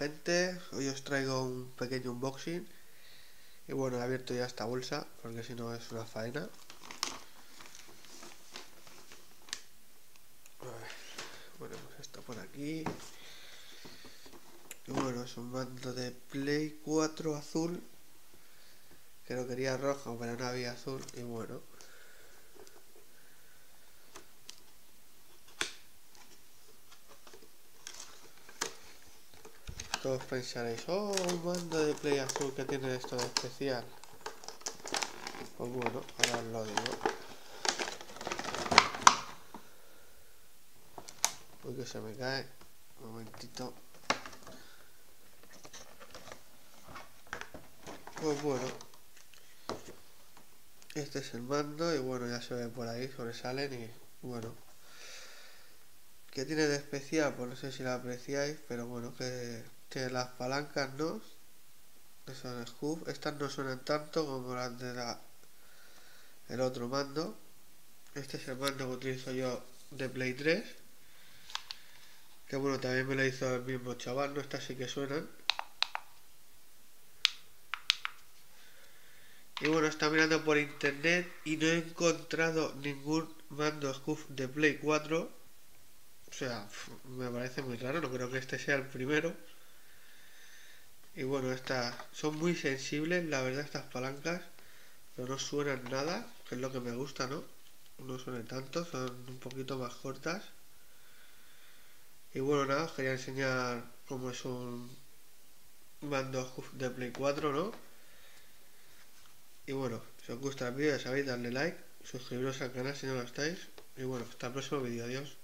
gente, hoy os traigo un pequeño unboxing. Y bueno, he abierto ya esta bolsa porque si no es una faena. Bueno, pues esto por aquí. Y bueno, es un mando de Play 4 azul, que lo quería rojo pero no había azul. Y bueno, todos pensaréis, oh, un mando de Play azul, que tiene esto de especial. Pues bueno, ahora os lo digo. Uy, que se me cae. Un momentito. Pues bueno, este es el mando. Y bueno, ya se ve por ahí, sobresalen. Y bueno, ¿qué tiene de especial? Pues no sé si la apreciáis, pero bueno, que las palancas no, que son scuf, estas no suenan tanto como las de el otro mando. Este es el mando que utilizo yo de Play 3, que bueno, también me lo hizo el mismo chaval, ¿no? Estas sí que suenan. Y bueno, está mirando por internet y no he encontrado ningún mando scuf de Play 4. O sea, me parece muy raro, no creo que este sea el primero. Y bueno, estas son muy sensibles, la verdad, estas palancas, pero no suenan nada, que es lo que me gusta, ¿no? No suenan tanto, son un poquito más cortas. Y bueno, nada, os quería enseñar cómo es un mando scuf de Play 4, ¿no? Y bueno, si os gusta el vídeo, ya sabéis, darle like, suscribiros al canal si no lo estáis. Y bueno, hasta el próximo vídeo, adiós.